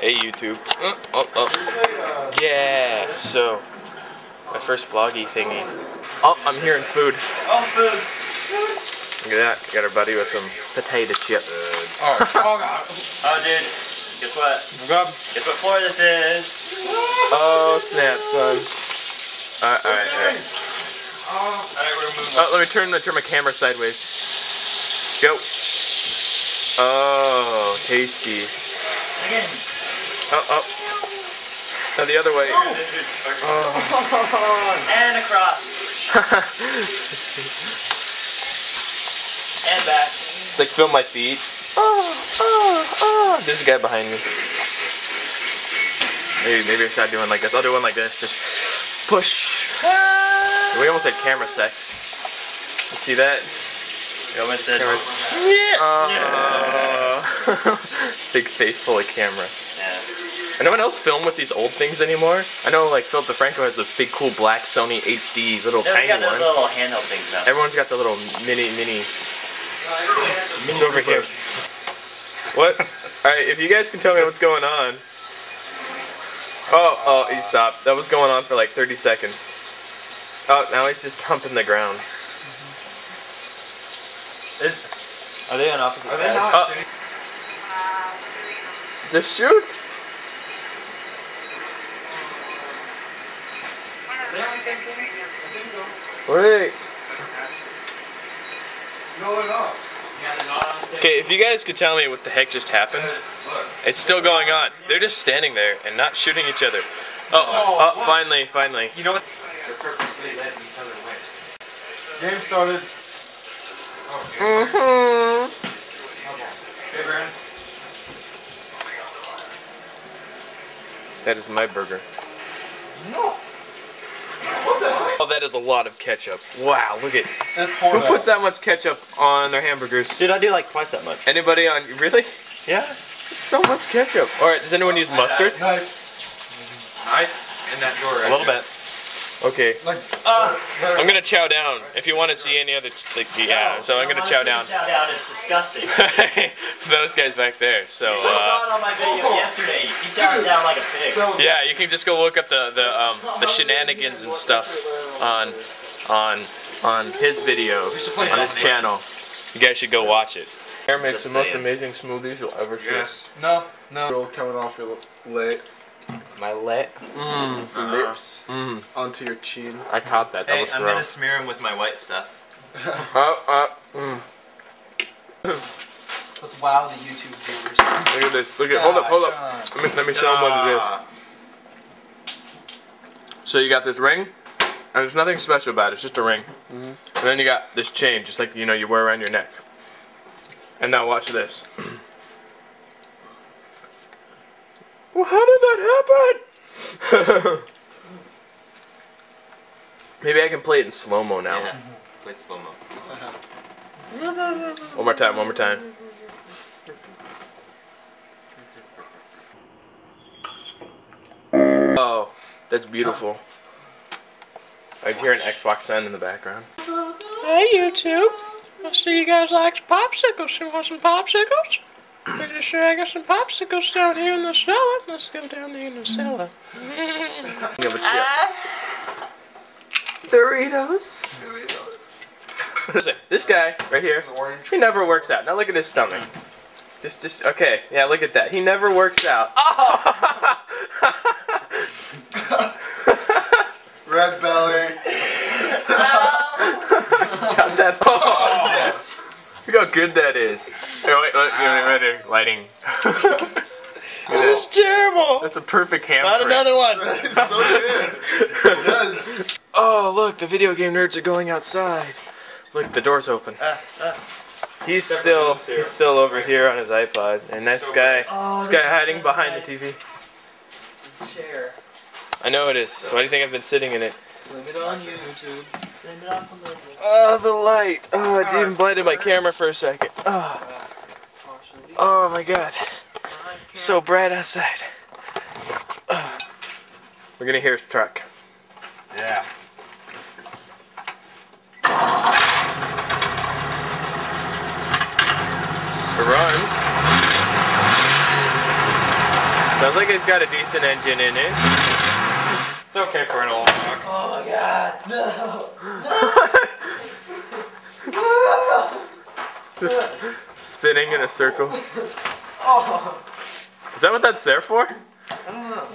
Hey YouTube. Yeah, so my first vloggy thingy. Oh, I'm hearing food. Oh, food. Look at that, got our buddy with some potato chips. Oh, oh dude, guess what? Guess what floor this is? Oh snap, son. Alright. Oh, let me turn my camera sideways. Go. Oh, tasty. Oh. Now the other way. Oh. And across. And back. It's like film my feet. Oh. There's a guy behind me. Maybe I should start doing like this. I'll do one like this. Just push. We almost had camera sex. You see that? We almost did. Yeah. Big face full of camera. Yeah. And no one else film with these old things anymore. I know, like Philip DeFranco has those big cool black Sony HD little tiny ones. Those little handheld things now. Everyone's got the little mini. It's over here. What? All right, if you guys can tell me what's going on. Oh, he stopped. That was going on for like 30 seconds. Oh, now he's just pumping the ground. Are they on opposite sides? Not? Just shoot? They're on the same thing? I think so. Wait. No, at all. Okay, if you guys could tell me what the heck just happened. It's still going on. They're just standing there and not shooting each other. Oh, finally. You know what? They're purposely letting each other win. Game started. Okay, Brandon. That is my burger. No. What the heck? Oh, that is a lot of ketchup. Wow, look at. Who puts that much ketchup on their hamburgers? Dude, I do like twice that much. Anybody on? Really? Yeah. It's so much ketchup. All right. Does anyone use mustard? Knife in that drawer. Right a little here. Bit. Okay. Like, I'm gonna chow down. If you want to see any other, like, yeah. So I'm gonna chow down. Chow down is disgusting. Those guys back there. So. I saw it on my video yesterday. He chowed down like a pig. Yeah, you can just go look up the shenanigans and stuff on his video on his channel. You guys should go watch it. Air makes the most amazing smoothies you'll ever see. Yes. No. Girl coming off your leg. My lip, lips, onto your chin. I caught that. Hey, I'm gonna smear him with my white stuff. Let's wow the YouTube viewers. Look at this. Look at. Hold up. Let me show them what it is. So you got this ring, and there's nothing special about it. It's just a ring. And then you got this chain, just like you wear around your neck. And now watch this. Well, how did that happen? Maybe I can play it in slow-mo now. Yeah. Play slow-mo. One more time. Oh, that's beautiful. I can hear an Xbox sound in the background. Hey, YouTube. I see you guys like popsicles. You want some popsicles? Pretty sure I got some popsicles down here in the cellar. Let's go down there in the cellar. Doritos. This guy right here, he never works out. Now look at his stomach. Just okay. Yeah, look at that. He never works out. Red belly. Got that. Oh, yes. Look how good that is. Wait, lighting. That is terrible. That's a perfect hammer. Not another one. That is so good. Yes. Oh, look, the video game nerds are going outside. Look, the door's open. He's still over here on his iPod. And this guy hiding behind the TV. Chair. I know it is. So why do you think I've been sitting in it? Blame it on YouTube. Blame it on the light. Oh, the light. Oh, it even blinded my camera for a second. Oh my god. So bright outside. We're gonna hear his truck. Yeah. It runs. Sounds like it's got a decent engine in it. It's okay for an old truck. Oh my god, no! Just spinning in a circle. Is that what that's there for? I don't know.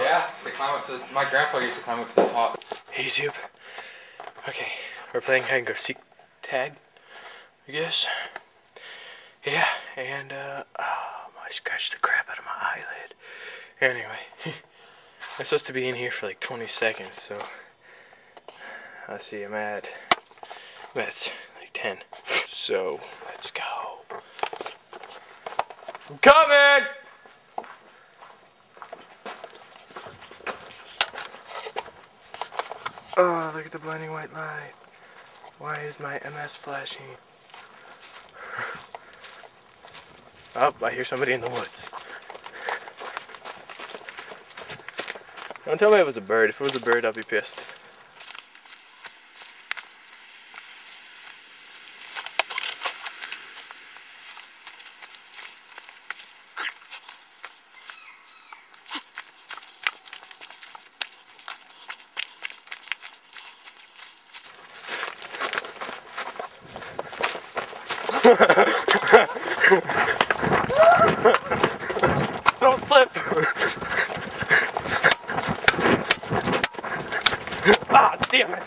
Yeah, they climb up to my grandpa used to climb up to the top. Hey YouTube. Okay, we're playing hide and go seek tag, I guess. Yeah, and oh, I scratched the crap out of my eyelid. Anyway, I'm supposed to be in here for like 20 seconds, so I see I'm at that's like 10. So let's go. I'm coming. Oh, look at the blinding white light. Why is my MS flashing? Oh, I hear somebody in the woods. Don't tell me it was a bird. If it was a bird, I'll be pissed. Don't slip. Ah, damn it.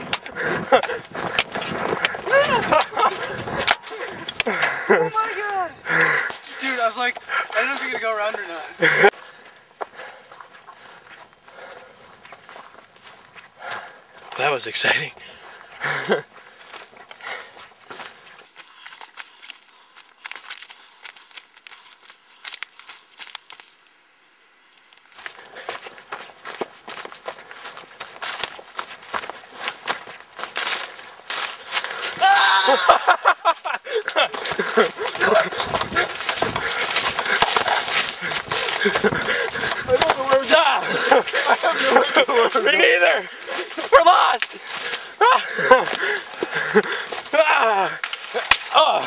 Oh my god. Dude, I was like, I don't know if you're gonna go around or not. That was exciting. Me neither! We're lost! Ah. Oh.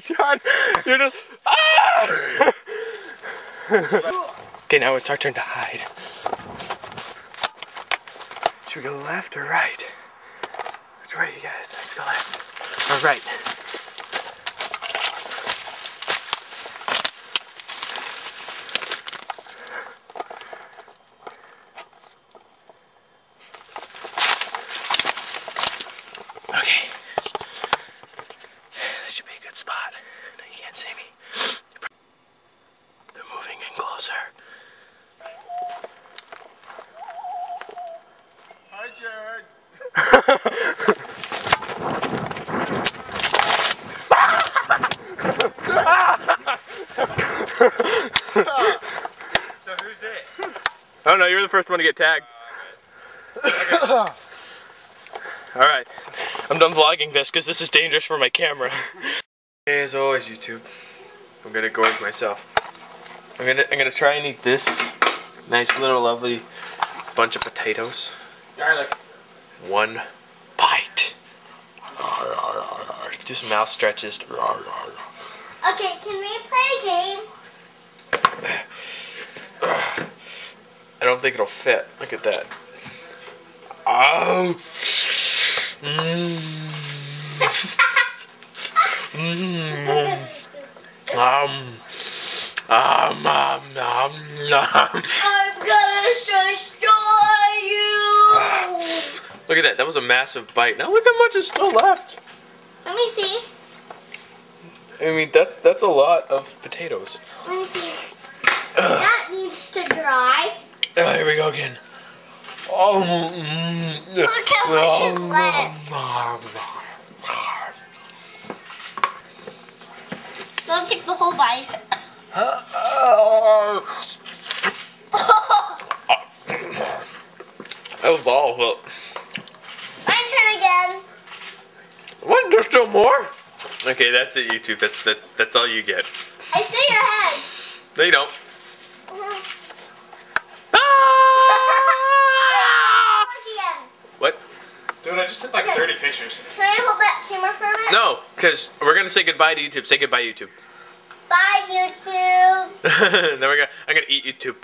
John, you're just. Ah. Okay, now it's our turn to hide. Should we go left or right? Which way, you guys? Let's go left or right. Okay. This should be a good spot. No, you can't see me. They're moving in closer. So who's it? I don't know, you're the first one to get tagged. Okay. Alright, I'm done vlogging this because this is dangerous for my camera. Hey, as always YouTube, I'm gonna gorge myself. I'm gonna try and eat this nice little lovely bunch of potatoes. Garlic. One bite. Do some mouth stretches. Okay, can we play a game? I don't think it'll fit. Look at that. Oh. Mm. Mm. I'm gonna destroy you. Look at that. That was a massive bite. Now look how much is still left. Let me see. I mean, that's a lot of potatoes. Let me see. That needs to dry. Here we go again. Oh, look how much is left. Don't take the whole bite. That was all hook. My turn again. What? There's still more? Okay, that's it, YouTube. That's all you get. I see your head. No, you don't. But I just took like 30 pictures. Can I hold that camera for a minute? No, because we're going to say goodbye to YouTube. Say goodbye, YouTube. Bye, YouTube. Then I'm going to eat YouTube.